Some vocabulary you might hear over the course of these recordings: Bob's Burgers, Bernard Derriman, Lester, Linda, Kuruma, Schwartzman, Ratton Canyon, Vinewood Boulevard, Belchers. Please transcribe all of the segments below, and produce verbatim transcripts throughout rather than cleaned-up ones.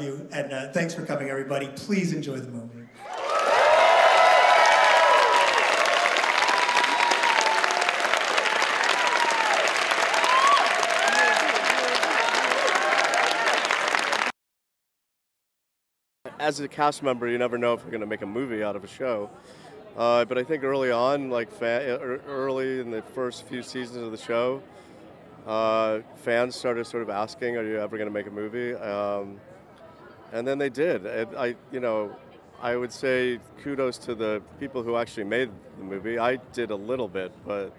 You, and uh, thanks for coming, everybody. Please enjoy the movie. As a cast member, you never know if you're going to make a movie out of a show. Uh, but I think early on, like early in the first few seasons of the show, uh, fans started sort of asking, "Are you ever going to make a movie?" Um, And then they did. And I, you know, I would say kudos to the people who actually made the movie. I did a little bit, but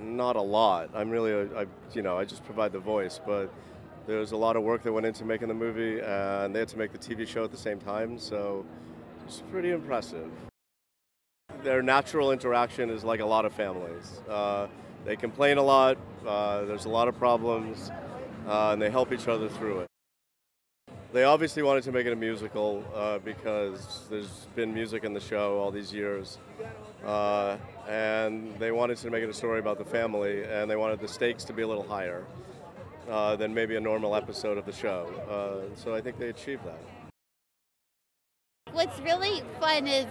not a lot. I'm really, a, I, you know, I just provide the voice. But there was a lot of work that went into making the movie, and they had to make the T V show at the same time. So it's pretty impressive. Their natural interaction is like a lot of families. Uh, they complain a lot. Uh, there's a lot of problems, uh, and they help each other through it. They obviously wanted to make it a musical uh, because there's been music in the show all these years. Uh, and they wanted to make it a story about the family, and they wanted the stakes to be a little higher uh, than maybe a normal episode of the show. Uh, so I think they achieved that. What's really fun is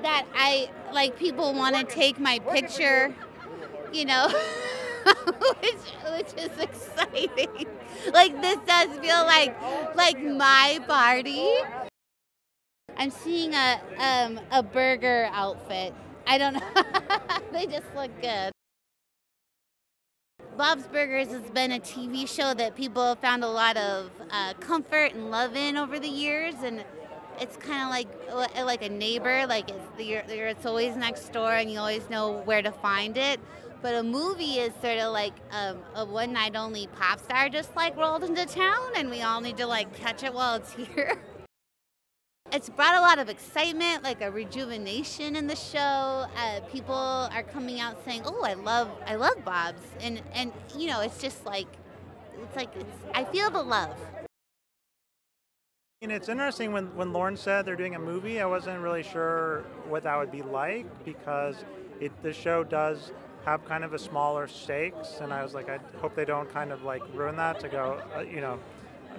that I, like, people want to take my picture, you know. which, which is exciting. Like, this does feel like like my party. I'm seeing a um, a burger outfit. I don't know. They just look good. Bob's Burgers has been a T V show that people have found a lot of uh, comfort and love in over the years, and it's kind of like like a neighbor. Like it's you're, you're, it's always next door, and you always know where to find it. But a movie is sort of like um, a one-night-only pop star just like rolled into town, and we all need to like catch it while it's here. It's brought a lot of excitement, like a rejuvenation in the show. Uh, people are coming out saying, "Oh, I love, I love Bob's," and and you know, it's just like, it's like it's, I feel the love. And it's interesting when, when Lauren said they're doing a movie, I wasn't really sure what that would be like because it the show does have kind of a smaller stakes, and I was like, I hope they don't kind of like ruin that to go, uh, you know,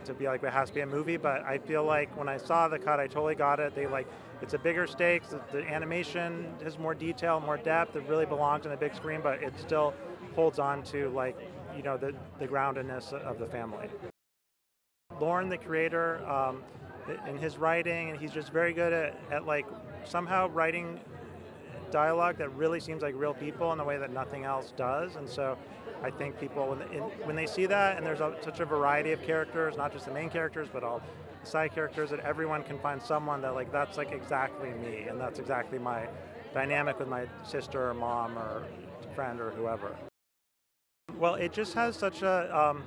to be like, it has to be a movie. But I feel like when I saw the cut, I totally got it. They like, it's a bigger stakes, the, the animation has more detail, more depth, it really belongs on the big screen, but it still holds on to like, you know, the, the groundedness of the family. Lauren, the creator, um, in his writing, and he's just very good at, at like somehow writing dialogue that really seems like real people in a way that nothing else does. And so I think people, when they, when they see that, and there's a, such a variety of characters, not just the main characters, but all the side characters, that everyone can find someone that like, that's like exactly me, and that's exactly my dynamic with my sister or mom or friend or whoever. Well, it just has such a, um,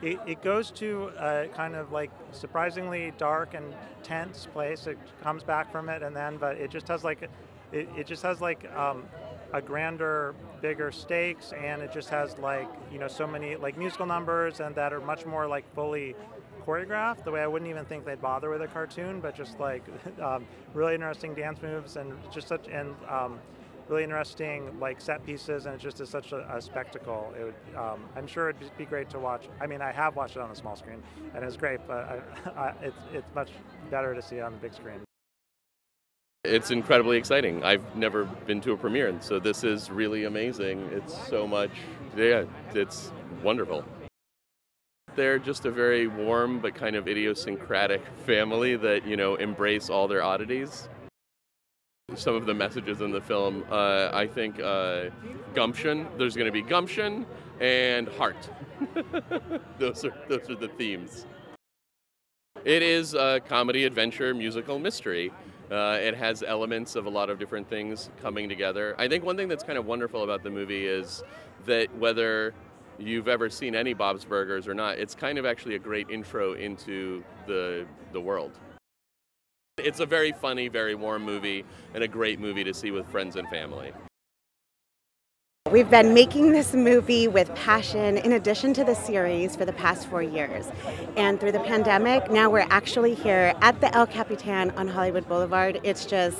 It, it goes to a kind of like surprisingly dark and tense place. It comes back from it, and then, but it just has like, it, it just has like um, a grander, bigger stakes, and it just has like, you know, so many like musical numbers, and that are much more like fully choreographed, the way I wouldn't even think they'd bother with a cartoon, but just like um, really interesting dance moves, and just such, and um, really interesting like set pieces, and it just is such a, a spectacle. It would, um, I'm sure it'd be great to watch. I mean, I have watched it on the small screen, and it was great, but I, I, it's, it's much better to see it on the big screen. It's incredibly exciting. I've never been to a premiere, and so this is really amazing. It's so much, yeah, it's wonderful. They're just a very warm but kind of idiosyncratic family that, you know, embrace all their oddities. Some of the messages in the film, uh, I think uh, gumption, there's going to be gumption and heart. those, are, those are the themes. It is a comedy, adventure, musical, mystery. Uh, it has elements of a lot of different things coming together. I think one thing that's kind of wonderful about the movie is that whether you've ever seen any Bob's Burgers or not, it's kind of actually a great intro into the, the world. It's a very funny, very warm movie, and a great movie to see with friends and family. We've been making this movie with passion in addition to the series for the past four years. And through the pandemic, now we're actually here at the El Capitan on Hollywood Boulevard. It's just,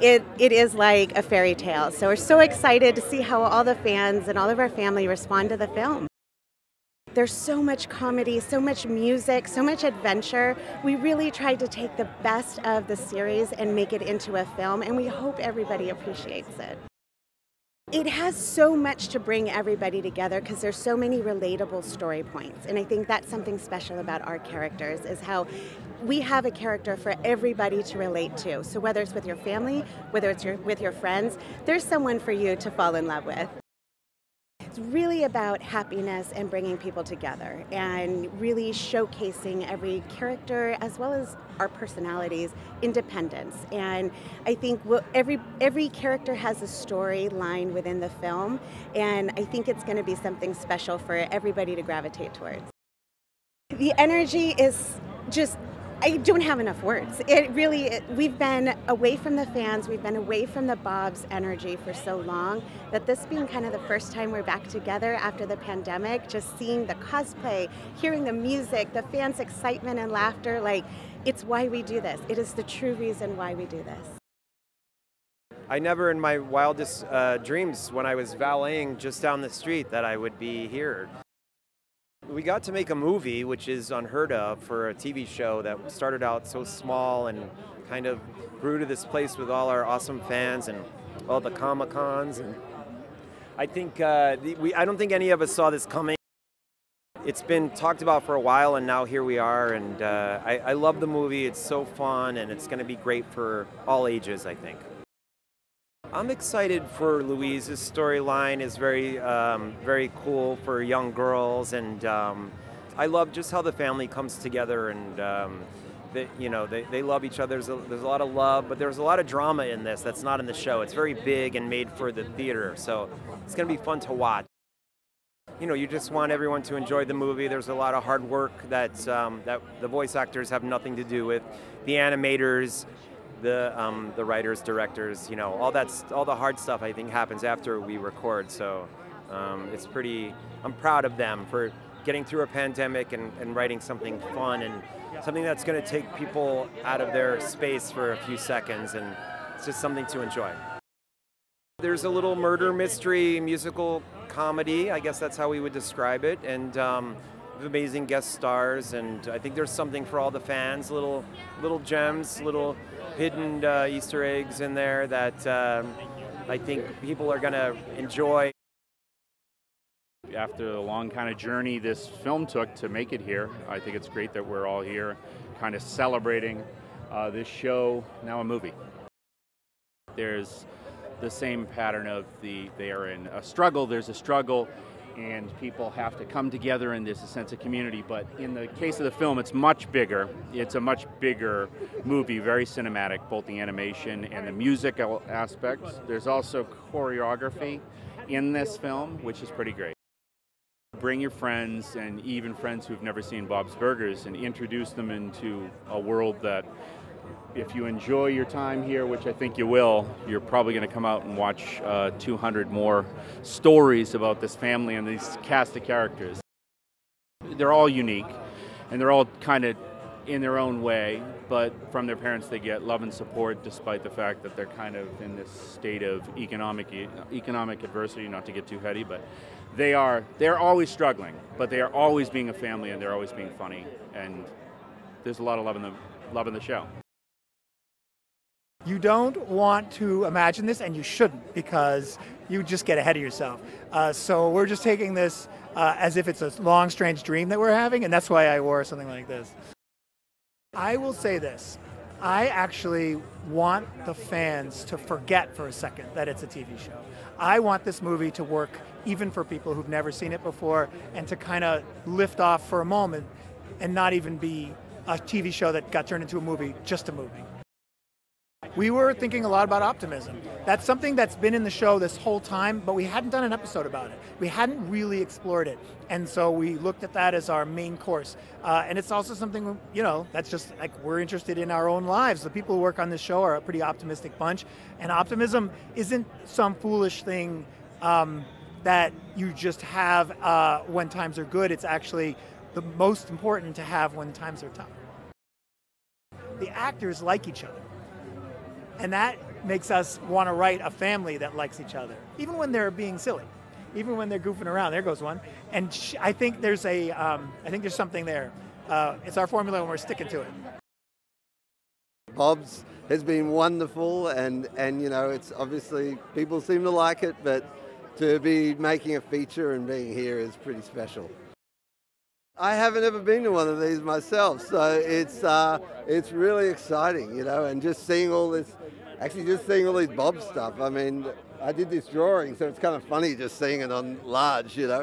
it, it is like a fairy tale. So we're so excited to see how all the fans and all of our family respond to the film. There's so much comedy, so much music, so much adventure. We really tried to take the best of the series and make it into a film, and we hope everybody appreciates it. It has so much to bring everybody together because there's so many relatable story points, and I think that's something special about our characters, is how we have a character for everybody to relate to. So whether it's with your family, whether it's your, with your friends, there's someone for you to fall in love with. It's really about happiness and bringing people together and really showcasing every character as well as our personalities, independence. And I think we'll, every, every character has a storyline within the film, and I think it's going to be something special for everybody to gravitate towards. The energy is just, I don't have enough words. It really, it, we've been away from the fans, we've been away from the Bob's energy for so long that this being kind of the first time we're back together after the pandemic, just seeing the cosplay, hearing the music, the fans' excitement and laughter, like, it's why we do this. It is the true reason why we do this. I never in my wildest uh, dreams when I was valeting just down the street that I would be here. We got to make a movie, which is unheard of for a T V show that started out so small and kind of grew to this place with all our awesome fans and all the Comic-Cons. And I think uh, the, we, I don't think any of us saw this coming. It's been talked about for a while, and now here we are. And uh, I, I love the movie. It's so fun, and it's going to be great for all ages, I think. I'm excited for Louise's storyline. Is very, um, very cool for young girls, and um, I love just how the family comes together, and um, they, you know, they, they love each other. There's a, there's a lot of love, but there's a lot of drama in this that's not in the show. It's very big and made for the theater, so it's going to be fun to watch. You know, you just want everyone to enjoy the movie. There's a lot of hard work that um, that the voice actors have nothing to do with, the animators. The, um, the writers, directors, you know, all that's all the hard stuff I think happens after we record. So um, it's pretty, I'm proud of them for getting through a pandemic and, and writing something fun and something that's going to take people out of their space for a few seconds, and it's just something to enjoy. There's a little murder mystery musical comedy, I guess that's how we would describe it, and um, amazing guest stars, and I think there's something for all the fans, little little gems, little hidden uh, Easter eggs in there that um, I think people are going to enjoy. After the long kind of journey this film took to make it here, I think it's great that we're all here kind of celebrating uh, this show, now a movie. There's the same pattern of the, they are in a struggle, there's a struggle, and people have to come together, and there's a sense of community. But in the case of the film, it's much bigger. It's a much bigger movie, very cinematic, both the animation and the musical aspects. There's also choreography in this film, which is pretty great. Bring your friends, and even friends who've never seen Bob's Burgers, and introduce them into a world that, if you enjoy your time here, which I think you will, you're probably going to come out and watch uh, two hundred more stories about this family and these cast of characters. They're all unique, and they're all kind of in their own way, but from their parents they get love and support, despite the fact that they're kind of in this state of economic economic adversity. Not to get too heady, but they are they're always struggling, but they are always being a family, and they're always being funny, and there's a lot of love in the love in the show. You don't want to imagine this, and you shouldn't, because you just get ahead of yourself. Uh, so we're just taking this uh, as if it's a long, strange dream that we're having, and that's why I wore something like this. I will say this. I actually want the fans to forget for a second that it's a T V show. I want this movie to work even for people who've never seen it before, and to kind of lift off for a moment and not even be a T V show that got turned into a movie, just a movie. We were thinking a lot about optimism. That's something that's been in the show this whole time, but we hadn't done an episode about it. We hadn't really explored it. And so we looked at that as our main course. Uh, and it's also something, you know, that's just like we're interested in our own lives. The people who work on this show are a pretty optimistic bunch. And optimism isn't some foolish thing um, that you just have uh, when times are good. It's actually the most important to have when times are tough. The actors like each other. And that makes us want to write a family that likes each other, even when they're being silly, even when they're goofing around. There goes one. And sh I think there's a, um, I think there's something there. Uh, it's our formula, and we're sticking to it. Bob's has been wonderful, and and you know, it's obviously people seem to like it, but to be making a feature and being here is pretty special. I haven't ever been to one of these myself, so it's uh, it's really exciting, you know, and just seeing all this, actually just seeing all these Bob stuff. I mean, I did this drawing, so it's kind of funny just seeing it on large, you know.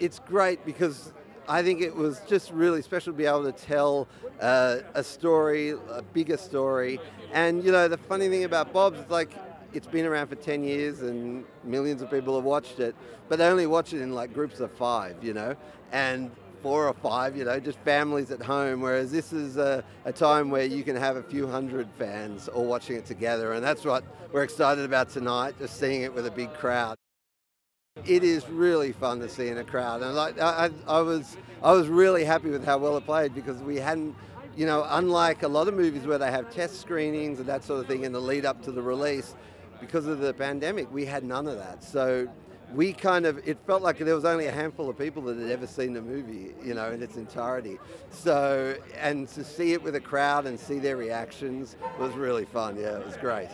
It's great because I think it was just really special to be able to tell uh, a story, a bigger story. And, you know, the funny thing about Bob's is like, it's been around for ten years and millions of people have watched it, but they only watch it in like groups of five, you know, and four or five, you know, just families at home. Whereas this is a, a time where you can have a few hundred fans all watching it together. And that's what we're excited about tonight, just seeing it with a big crowd. It is really fun to see in a crowd. And like, I, I, was, I was really happy with how well it played, because we hadn't, you know, unlike a lot of movies where they have test screenings and that sort of thing in the lead up to the release, because of the pandemic, we had none of that. So we kind of, it felt like there was only a handful of people that had ever seen the movie, you know, in its entirety. So, and to see it with a crowd and see their reactions was really fun. Yeah, it was great.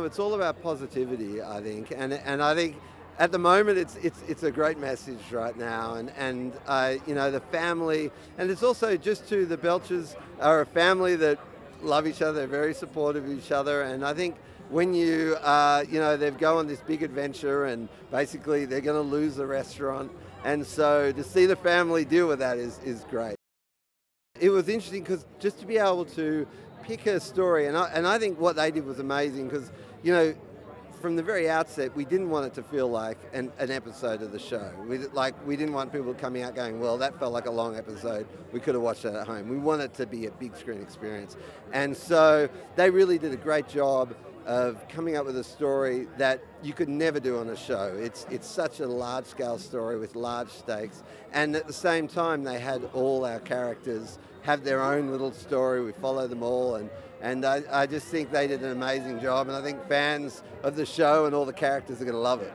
It's all about positivity, I think. And, and I think at the moment, it's, it's, it's a great message right now. And, and uh, you know, the family, and it's also just to the Belchers are a family that love each other, very supportive of each other. And I think when you, uh, you know, they've gone on this big adventure and basically they're going to lose the restaurant. And so to see the family deal with that is, is great. It was interesting because just to be able to pick a story, and I, and I think what they did was amazing because, you know, from the very outset, we didn't want it to feel like an, an episode of the show. We, like, we didn't want people coming out going, well, that felt like a long episode. We could have watched that at home. We wanted it to be a big screen experience. And so they really did a great job of coming up with a story that you could never do on a show. It's, it's such a large-scale story with large stakes. And at the same time, they had all our characters have their own little story. We follow them all. And, and I, I just think they did an amazing job. And I think fans of the show and all the characters are going to love it.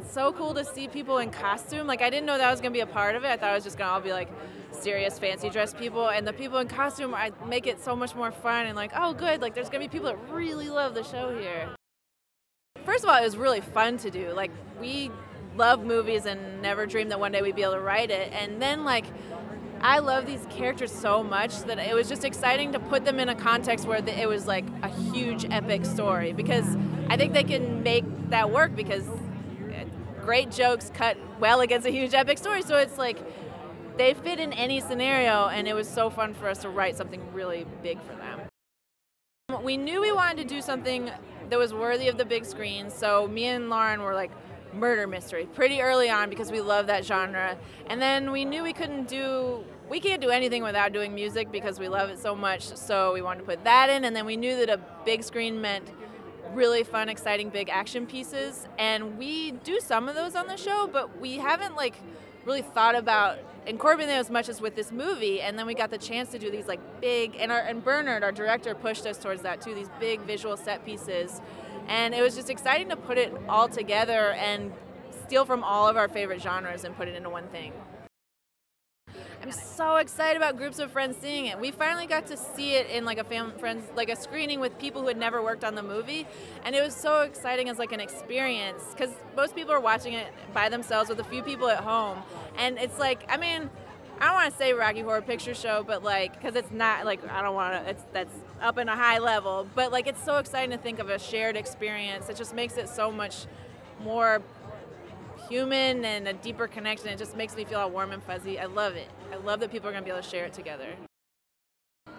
It's so cool to see people in costume. Like, I didn't know that was going to be a part of it. I thought it was just going to all be like serious fancy dress people, and the people in costume I make it so much more fun and like, oh good, like there's gonna be people that really love the show here. First of all, it was really fun to do. Like, we love movies and never dreamed that one day we'd be able to write it, and then like I love these characters so much that it was just exciting to put them in a context where it was like a huge epic story, because I think they can make that work because great jokes cut well against a huge epic story. So it's like they fit in any scenario, and it was so fun for us to write something really big for them. We knew we wanted to do something that was worthy of the big screen, so me and Lauren were like, murder mystery, pretty early on, because we love that genre. And then we knew we couldn't do, we can't do anything without doing music because we love it so much, so we wanted to put that in. And then we knew that a big screen meant really fun, exciting, big action pieces, and we do some of those on the show, but we haven't like really thought about incorporating them as much as with this movie. And then we got the chance to do these like big, and our and Bernard, our director, pushed us towards that too, these big visual set pieces, and it was just exciting to put it all together and steal from all of our favorite genres and put it into one thing. I'm so excited about groups of friends seeing it. We finally got to see it in like a fam friends like a screening with people who had never worked on the movie, and it was so exciting as like an experience, because most people are watching it by themselves with a few people at home, and it's like, I mean, I don't want to say Rocky Horror Picture Show, but like, because it's not like, I don't want to, it's that's up in a high level, but like it's so exciting to think of a shared experience. It just makes it so much more human and a deeper connection. It just makes me feel all warm and fuzzy. I love it. I love that people are going to be able to share it together.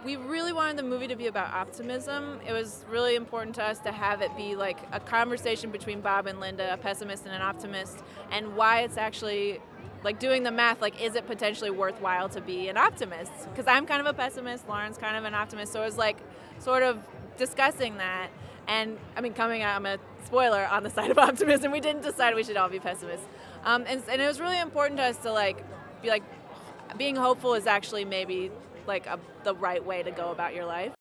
We really wanted the movie to be about optimism. It was really important to us to have it be like a conversation between Bob and Linda, a pessimist and an optimist, and why it's actually, like doing the math, like is it potentially worthwhile to be an optimist? Because I'm kind of a pessimist, Lauren's kind of an optimist, so it was like sort of discussing that. And I mean, coming out, I'm a spoiler, on the side of optimism. We didn't decide we should all be pessimists. Um, and, and it was really important to us to like be like, being hopeful is actually maybe like a, the right way to go about your life.